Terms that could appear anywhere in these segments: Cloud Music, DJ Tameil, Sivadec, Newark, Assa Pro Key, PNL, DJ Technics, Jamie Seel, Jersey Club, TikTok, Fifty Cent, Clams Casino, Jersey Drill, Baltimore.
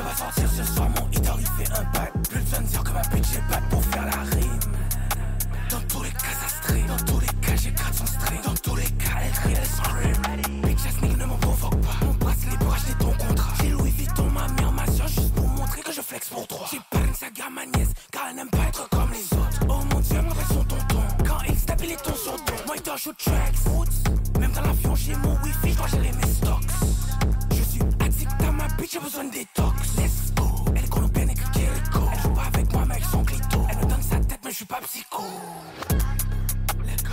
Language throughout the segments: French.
veux m'en sortir ce soir, mon hit arrivé un bac. Plus besoin de dire que ma bitch j'ai bac pour faire la rime. Dans tous les cas ça stream, dans tous les cas j'ai grave son string. Dans tous les cas elle crie, elle scream. Bitch Jasmine ne m'en provoque pas. Mon bracelet pour acheter ton contrat. J'ai Louis Vuitton, ma mère, ma soeur, juste pour montrer que je flex pour trois. J'ai pas une saga à ma nièce, car elle n'aime pas être comme les autres. Oh mon dieu, mon reste son tonton. Quand il tape il est ton sur ton. Moi il doit shoot tracks, roots. Même dans l'avion j'ai mon wifi, je dois gérer mes stocks. Bitch, j'ai besoin de détox. Let's go. Elle est colombienne et Kiko. Elle joue pas avec moi, mais elle son clito. Elle me donne sa tête, mais je suis pas psycho. Let's go.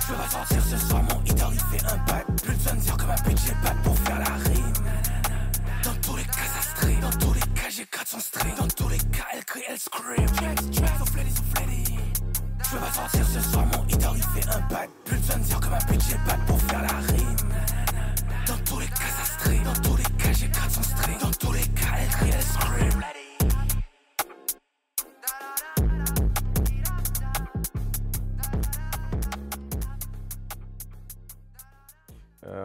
Je veux pas sortir ce soir, mon hit arrivé un bac. Plus besoin de dire que ma bitch j'ai bac pour faire la rime. Dans tous les cas, ça stream. Dans tous les cas, j'ai gratte son string. Dans tous les cas, elle crie, elle scream. Soufflez. Je veux pas sortir ce soir, mon hit arrivé un bac. Plus besoin de dire que ma bitch j'ai bac pour faire la rime. Dans tous les cas, ça stream. Dans tous les cas, j'ai gratte son string. Dans tous les cas, elle crie, elle scream.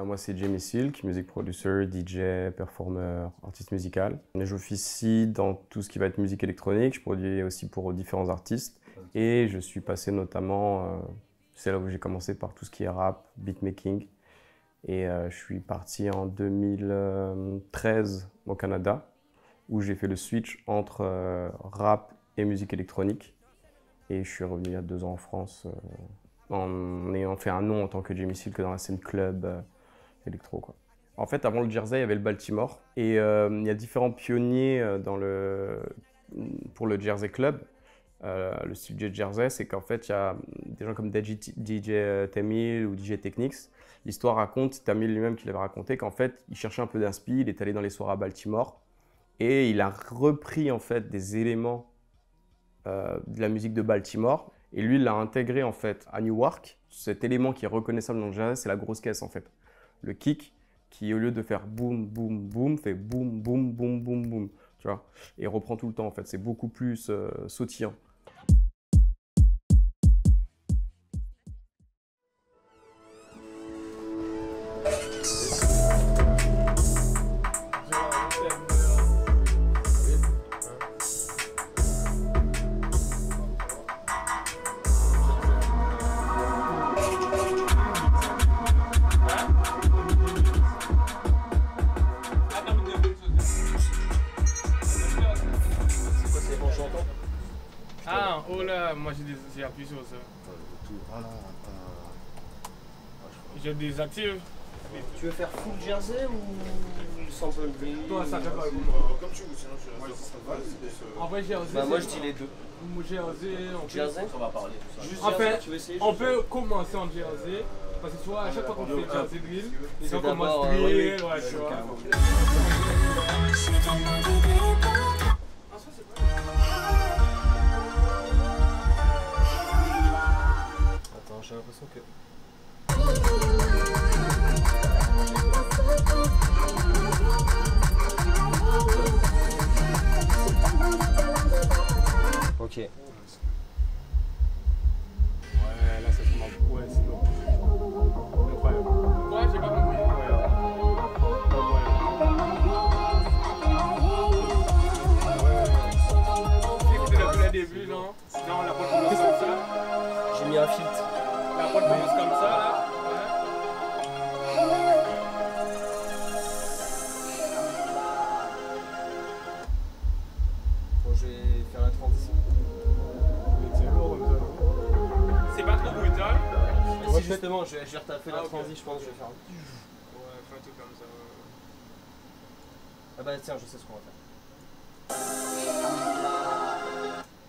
Moi, c'est Jamie Seel, music producer, DJ, performeur, artiste musical. J'officie dans tout ce qui va être musique électronique. Je produis aussi pour différents artistes. Et je suis passé notamment, c'est là où j'ai commencé par tout ce qui est rap, beatmaking. Et je suis parti en 2013 au Canada, où j'ai fait le switch entre rap et musique électronique. Et je suis revenu il y a 2 ans en France, en ayant fait un nom en tant que Jamie Seel que dans la scène club électro, quoi. En fait, avant le Jersey, il y avait le Baltimore. Et il y a différents pionniers dans pour le Jersey Club. Le style de Jersey, c'est qu'en fait, il y a des gens comme DJ Tameil ou DJ Technics. L'histoire raconte, Tameil lui-même qui l'avait raconté, qu'en fait, il cherchait un peu d'inspi, il est allé dans les soirées à Baltimore et il a repris en fait des éléments de la musique de Baltimore et lui, il l'a intégré en fait à Newark. Cet élément qui est reconnaissable dans le Jersey, c'est la grosse caisse en fait. Le kick qui, au lieu de faire boum, boum, boum, fait boum, boum, boum, boum, boum, tu vois, et reprend tout le temps en fait. C'est beaucoup plus sautillant. Je désactive. Tu veux faire full Jersey ou sample B? Toi, ça fait pas le goût. Comme tu veux, sinon je reste en vrai, Jersey. Bah, moi, je dis les deux. Jersey, on va parler. En fait, on peut commencer en Jersey. Parce que tu vois, à chaque fois qu'on fait Jersey Drill, les gens commencent à drill. Ouais, tu vois. Attends, j'ai l'impression que. Ok. Ouais, là ça commence. Ouais, c'est bon. Incroyable. Ouais, j'ai pas compris. Ouais. Écoutez depuis le début, non? Non, la boîte commence comme ça. J'ai mis un filtre. La boîte commence comme ça, là. Justement, je vais retaper la transi, je pense que je vais faire un... Ouais, fais un truc comme ça. Ah bah tiens, je sais ce qu'on va faire.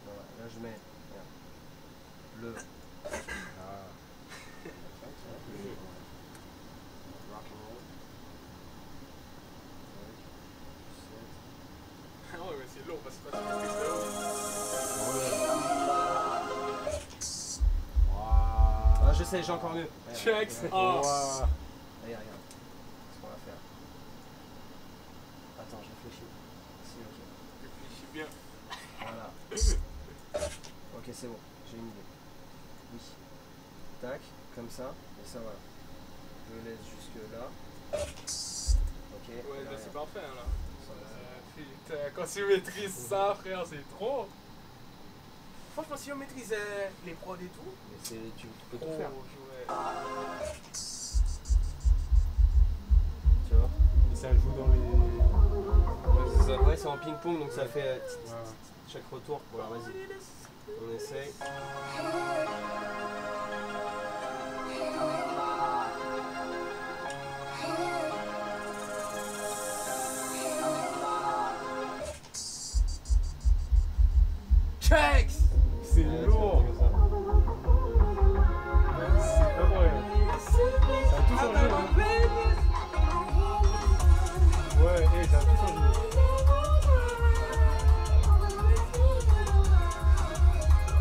Voilà, là je mets... le... Ah ouais, mais c'est lourd parce que je sais, j'ai encore mieux. Checks. Allez, regarde. Ce qu'on va faire. Attends, je réfléchis. Si, ok. Réfléchis bien. Voilà. Ok, c'est bon. J'ai une idée. Oui. Tac, comme ça. Et ça, voilà. Je le laisse jusque là. Ok. Ouais, là, c'est parfait, là. Ça, Quand tu maîtrises ça, frère, c'est trop. Franchement, si on maîtrisait les prods et tout, mais tu peux tout faire. Tu vois? Et ça joue dans les... Après, c'est en ping-pong, donc ça fait chaque retour. Voilà, vas-y. On essaye. C'est lourd. C'est pas vrai. Ça a tout changé. Ouais, hey, ça a tout changé.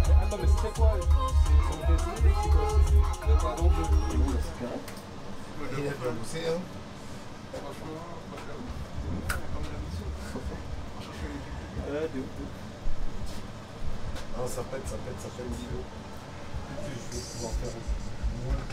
Mais attends, mais c'est quoi? C'est quoi? C'est quoi? Donc, je... Il est où la cigarette? Il a pas poussé, hein? Franchement, de ouf. Non, ça pète, ça pète, ça pète une vidéo. Je vais pouvoir faire moins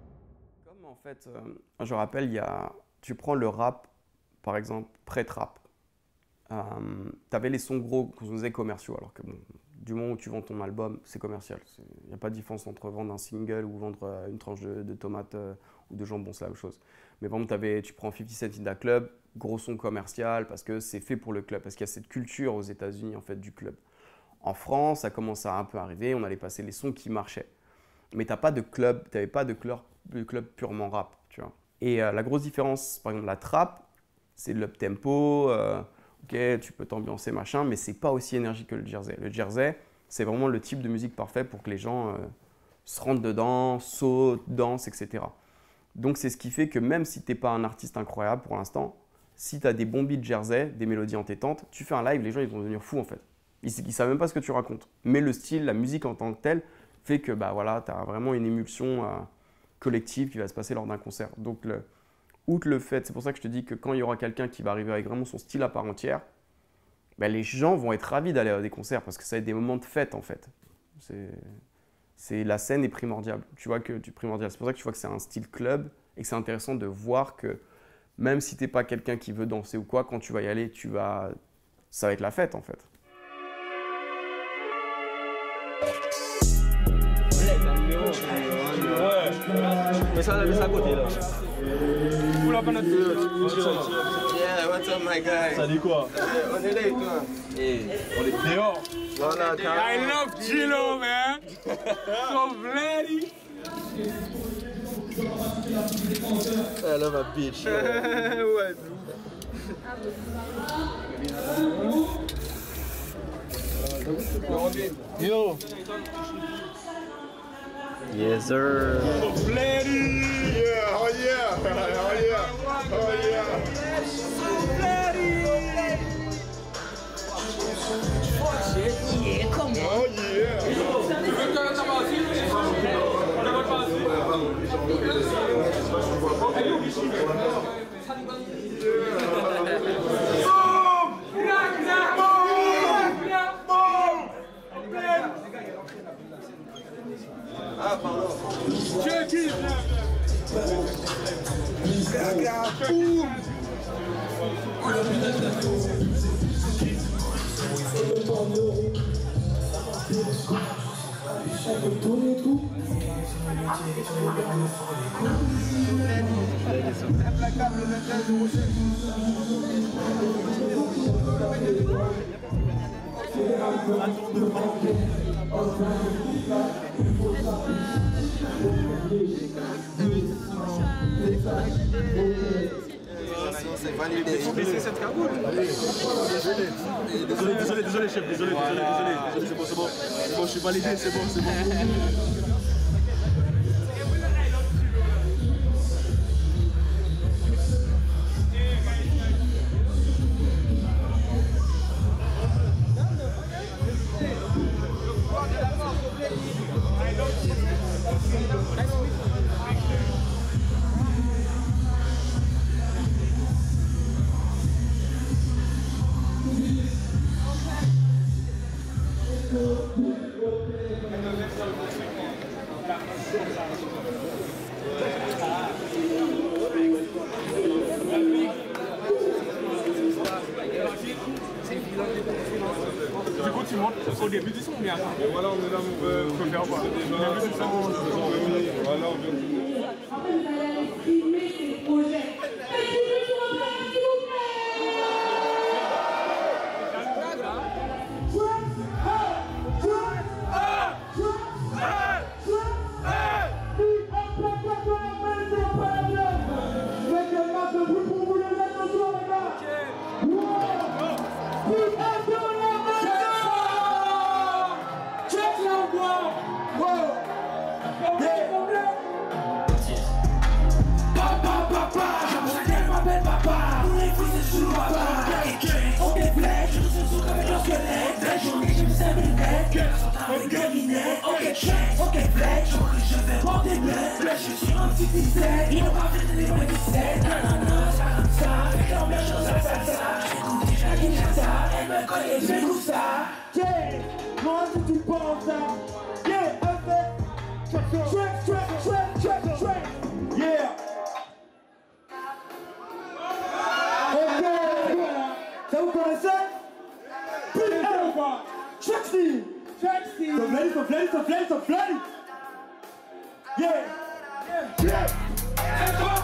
de Comme en fait, je rappelle, il y a... Tu prends le rap, par exemple, pré-trap. T'avais les sons gros qu'on faisait commerciaux, alors que bon, du moment où tu vends ton album, c'est commercial. Il n'y a pas de différence entre vendre un single ou vendre une tranche de tomates ou de jambon, c'est la même chose. Mais par exemple, tu prends 50 Cent in the Club, gros son commercial, parce que c'est fait pour le club, parce qu'il y a cette culture aux États-Unis en fait, du club. En France, ça commence à un peu arriver, on allait passer les sons qui marchaient. Mais t'as pas de club, t'avais pas de club purement rap, tu vois. Et la grosse différence, par exemple, la trappe, c'est de l'up-tempo, ok, tu peux t'ambiancer, machin, mais c'est pas aussi énergique que le jersey. Le jersey, c'est vraiment le type de musique parfait pour que les gens se rentrent dedans, sautent, dansent, etc. Donc, c'est ce qui fait que même si t'es pas un artiste incroyable pour l'instant, si t'as des bons beats jersey, des mélodies entêtantes, tu fais un live, les gens, ils vont devenir fous, en fait. Ils savent même pas ce que tu racontes. Mais le style, la musique en tant que telle, fait que, bah voilà, t'as vraiment une émulsion... collective qui va se passer lors d'un concert. Donc, outre le fait, c'est pour ça que je te dis que quand il y aura quelqu'un qui va arriver avec vraiment son style à part entière, ben les gens vont être ravis d'aller à des concerts parce que ça va être des moments de fête en fait. La scène est primordiale. Tu vois que c'est pour ça que tu vois que c'est un style club et que c'est intéressant de voir que même si t'es pas quelqu'un qui veut danser ou quoi, quand tu vas y aller, ça va être la fête en fait. Mais ça, on a mis ça à côté, là. Pull up on notre tire. Yeah, what's up, my guy? Ça dit quoi? On est là et toi? On est dehors. Voilà, I love Gino, man. So bloody. I love a bitch. Ouais, tout. Yo. Yes, sir. Yeah, oh yeah, oh yeah, oh yeah. Oh yeah. Ah, pardon. Je kiffe. C'est validé. Cette cagoule. Désolé, chef, désolé. C'est bon. C'est bon, je suis validé, c'est bon. Parce qu'au début du son, mais attends. Et voilà, on est là, on veut faire voir. Au début du son, on est là. Voilà, on vient. Je suis un petit Fifty Cent, ils n'ont pas fait de l'éloigner du set. Nanana, c'est pas comme ça, avec l'ambiance dans la salsa. J'écoute déjà Kinshasa, elle me connaît, je découvre ça. Yeah, moi si tu penses ça. Yeah, avec track, yeah. Ok, ça vous connaissez? Putain ou pas? Track-si. S'en flèche. Yeah. Yeah. Et toi,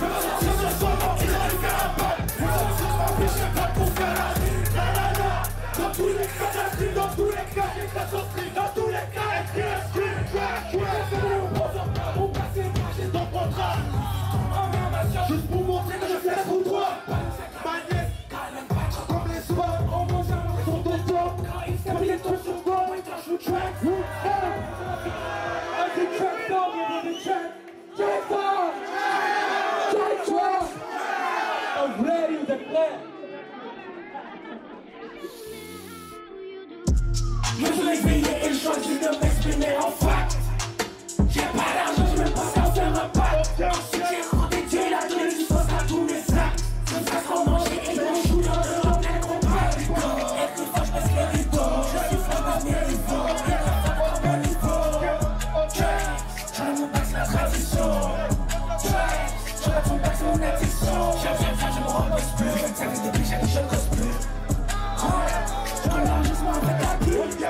je me sens sur ce soir quand il a eu carapane. Je me sens sur ma vie, j'ai pas de conférence. Nanana, dans tous les cas d'inscrits, dans tous les cas j'ai pas souscrit, dans tous les cas inscrits. On passe les marges dans le contrat. Juste pour montrer que je fais pour toi. Ma nièce, comme les soirs, on mange un morceau de toi. Quand il s'est mis les trucs sur toi, moi il joue track. Je suis réveillé et choisi de m'exprimer en fact. J'ai pas d'argent, je me passe à faire un pack. J'ai redédié la clé du poste à tous mes sacs. Comme ça qu'on mangeait et qu'on joue dans le rang d'un combat. Être fort, je passe les rideaux. Je suis fort à mes rivaux. Être fort à mon niveau. Je ne me passe la tradition. Je ne me passe mon addiction. J'aime ça, je me repose plus. Je ne savais depuis jamais, je ne cause plus. Yo!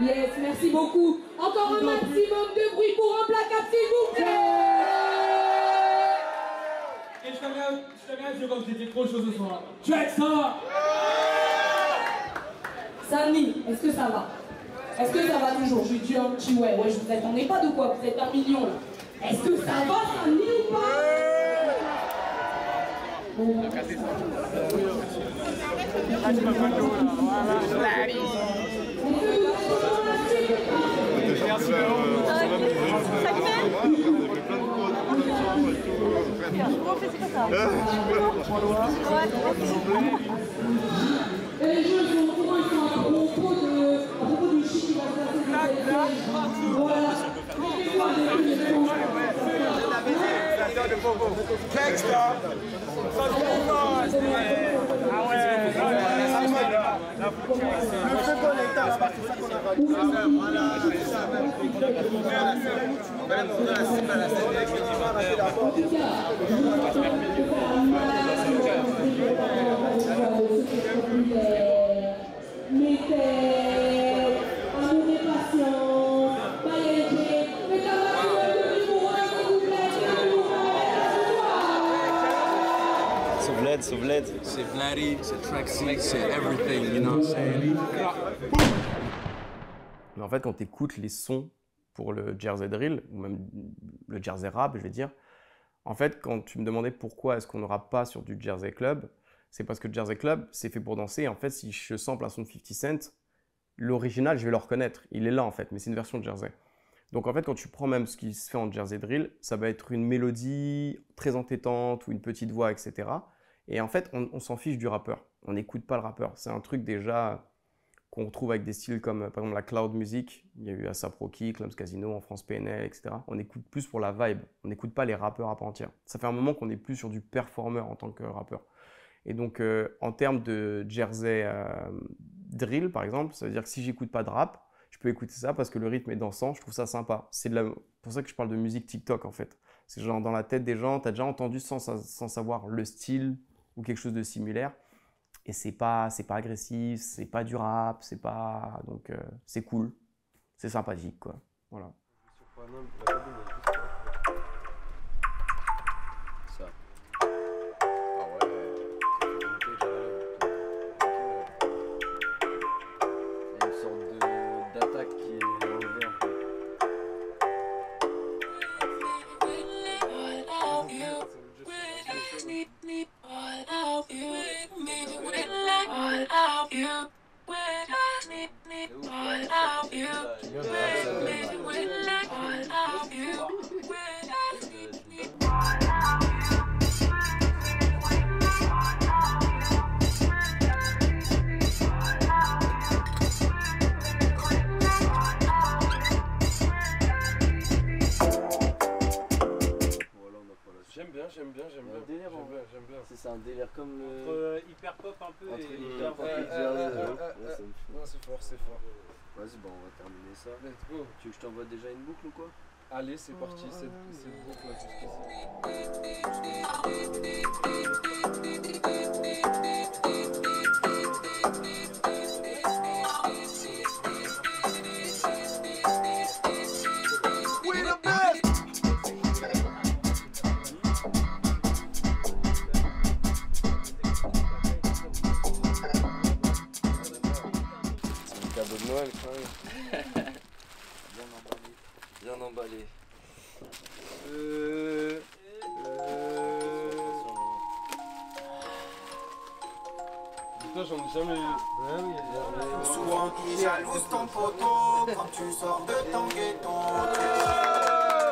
Yes, merci beaucoup. Encore un maximum de bruit pour un placard, s'il vous plaît. Et je t'avais dit quand j'étais trop chaud ce soir. Tu as ça. Samy, est-ce que ça va? Est-ce que ça va toujours? Je lui dis un petit ouais, ouais, je vous attendais pas de quoi, vous êtes un million. Est-ce que ça va, Samy, ou pas? Bon. Et je suis en courant à propos du chien qui va se passer. Voilà. C'est Vlad, c'est Vladdy, c'est Traxy, c'est everything, you know what I'm saying? Mais en fait, quand tu écoutes les sons pour le Jersey Drill, ou même le Jersey Rap, je vais dire, en fait, quand tu me demandais pourquoi est-ce qu'on n'aura pas sur du Jersey Club, c'est parce que le Jersey Club, c'est fait pour danser. Et en fait, si je sample un son de 50 Cent, l'original, je vais le reconnaître. Il est là, en fait, mais c'est une version de Jersey. Donc, en fait, quand tu prends même ce qui se fait en Jersey Drill, ça va être une mélodie très entêtante ou une petite voix, etc. Et en fait, on s'en fiche du rappeur. On n'écoute pas le rappeur. C'est un truc déjà qu'on retrouve avec des styles comme, par exemple, la Cloud Music. Il y a eu Assa Pro Key, Clams Casino, en France PNL, etc. On écoute plus pour la vibe. On n'écoute pas les rappeurs à part entière. Ça fait un moment qu'on n'est plus sur du performer en tant que rappeur. Et donc, en termes de Jersey Drill, par exemple, ça veut dire que si j'écoute pas de rap, je peux écouter ça parce que le rythme est dansant. Je trouve ça sympa. C'est pour ça que je parle de musique TikTok, en fait. C'est genre dans la tête des gens, tu as déjà entendu sans savoir le style, ou quelque chose de similaire, et c'est pas agressif, c'est pas du rap, c'est pas... Donc c'est cool, c'est sympathique, quoi, voilà. Ça. Ah ouais. Une sorte d'attaque qui est enlevée un peu. J'aime bien. C'est un délire comme le... Entre hyper pop un peu et... hyper pop et jazz. Non, c'est fort. Vas-y, bon, on va terminer ça. Let's go. Tu veux que je t'envoie déjà une boucle ou quoi? Allez, c'est parti, cette boucle Bien emballé. Putain, j'en ai jamais eu. Souvent tu jalouses ton poteau quand tu sors de ton ghetto. Ils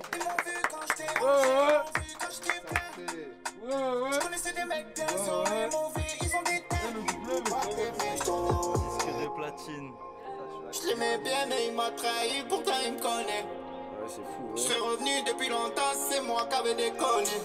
m'ont vu quand je t'ai vu quand je t'ai plaît. Je connaissais des mecs d'un son, ils m'ont vu, ils ont des têtes. Pas tes vétos. Disque de platine. Je l'aimais bien mais il m'a trahi, pourtant il me connaît. Ouais, c'est fou. Je suis revenu depuis longtemps, c'est moi qui avais déconné.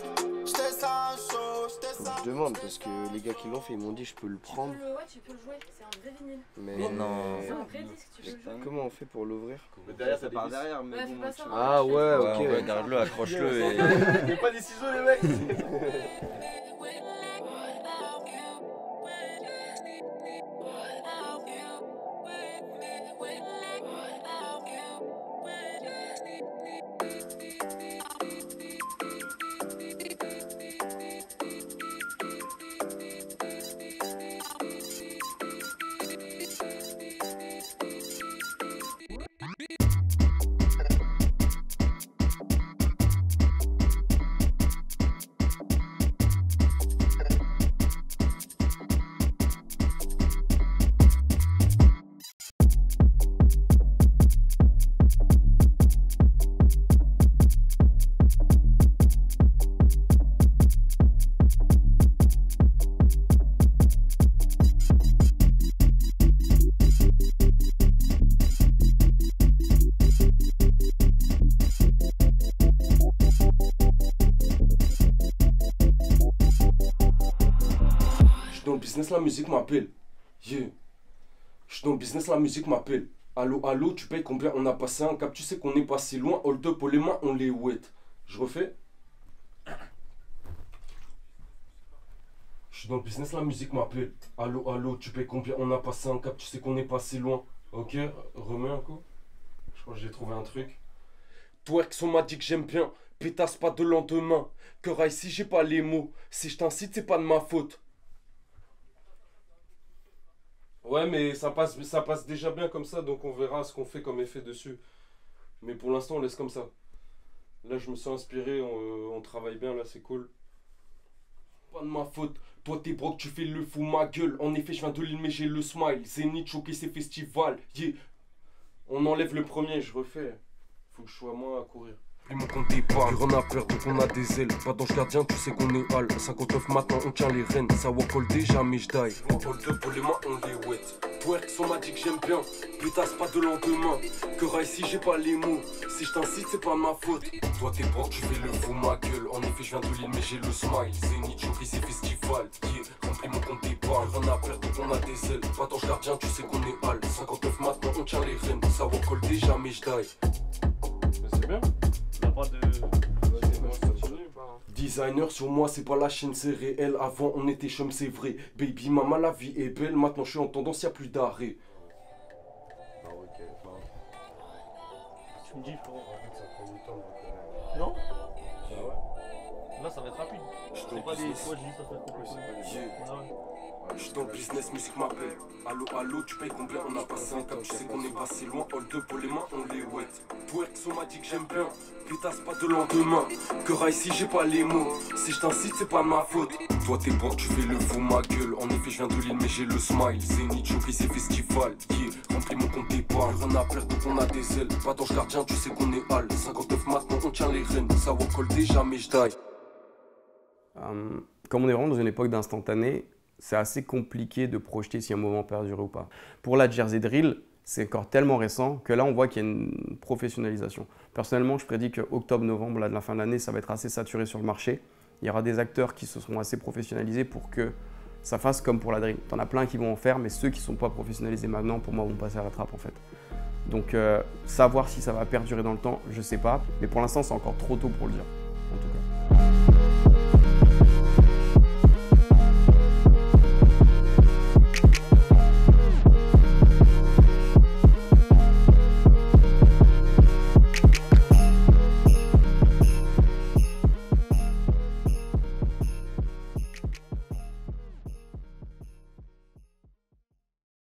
J'étais ça chaud, j'étais ça. Je demande parce que les gars qui l'ont fait, ils m'ont dit je peux le prendre. Ouais, tu peux le jouer, c'est un vrai vinyle. Mais non. C'est un vrai disque, tu peux le jouer. Comment on fait pour l'ouvrir? Derrière, ça part derrière, mais bon. Ah ouais, ok. Garde-le, accroche-le et. Y'a pas des ciseaux, les mecs. business, la musique m'appelle. Yeah. Je suis dans le business, la musique m'appelle. Allô, allô, tu payes combien? On a passé un cap, tu sais qu'on n'est pas si loin. Hold up, les mains, on les wet. Je refais. Je suis dans le business, la musique m'appelle. Allô, allô, tu payes combien? On a passé un cap, tu sais qu'on n'est pas si loin. Ok, remets un coup. Je crois que j'ai trouvé un truc. Twerks, on m'a dit que j'aime bien. Pétasse pas de lendemain. Cœur ici, j'ai pas les mots. Si je t'incite, c'est pas de ma faute. Ouais, mais ça passe déjà bien comme ça, donc on verra ce qu'on fait comme effet dessus. Mais pour l'instant, on laisse comme ça. Là, je me sens inspiré, on travaille bien, là, c'est cool. Pas de ma faute, toi t'es broc, tu fais le fou, ma gueule. En effet, je viens de l'île, mais j'ai le smile. Zénith, choqué, c'est festival. Yeah. On enlève le premier, je refais. Faut que je sois moins à courir. Plus mon compte épargne, on a peur, donc on a des ailes. Pas d'ange gardien, tu sais qu'on est hal. 59 maintenant, on tient les rênes. Ça walk all day, jamais je die. Walk all day, pour les mains, on les wet. Twerk, on m'a dit que j'aime bien. Pétasse pas de lendemain. Que ici, j'ai pas les mots. Si je t'incite, c'est pas ma faute. Toi, t'es bon, tu fais le faux, ma gueule. En effet, je viens de l'île, mais j'ai le smile. Zénith, choqué, c'est festival. Yeah, remplis mon compte épargne. On a peur, donc on a des ailes. Pas d'ange gardien, tu sais qu'on est hal. 59 maintenant, on tient les rênes. Ça walk all day, jamais je die. C'est bien. Designer sur moi, c'est pas la Chine, c'est réel. Avant on était chum, c'est vrai. Baby maman, la vie est belle. Maintenant je suis en tendance, y'a plus d'arrêt. Tu me dis frérot, ça prend du temps. Non ? Bah ouais. Là ça va être rapide. C'est pas des fois, j'ai pas fait compliqué. Je suis dans le business, musique m'appelle. Allô, allô, tu payes combien? On a passé un cap, tu sais qu'on est pas si loin. All deux pour les mains, on les wet. Twerks, on m'a dit que j'aime bien. Pétasse pas de lendemain. Que ici, j'ai pas les mots. Si je t'incite, c'est pas ma faute. Toi, t'es bon, tu fais le faux, ma gueule. En effet, je viens de l'île, mais j'ai le smile. Zénith, choqué, c'est festival. Yeah, remplis mon compte épargne. On a peur, donc on a des ailes. Pas d'ange gardien, tu sais qu'on est hal. 59 maintenant, on tient les rênes. Ça va colder, jamais je die. Comme on est vraiment dans une époque d'instantané, c'est assez compliqué de projeter si un moment perdure ou pas. Pour la Jersey Drill, c'est encore tellement récent que là, on voit qu'il y a une professionnalisation. Personnellement, je prédis qu'octobre-novembre, la fin de l'année, ça va être assez saturé sur le marché. Il y aura des acteurs qui se seront assez professionnalisés pour que ça fasse comme pour la drill. T'en as plein qui vont en faire, mais ceux qui ne sont pas professionnalisés maintenant, pour moi, vont passer à la trappe en fait. Donc, savoir si ça va perdurer dans le temps, je ne sais pas. Mais pour l'instant, c'est encore trop tôt pour le dire.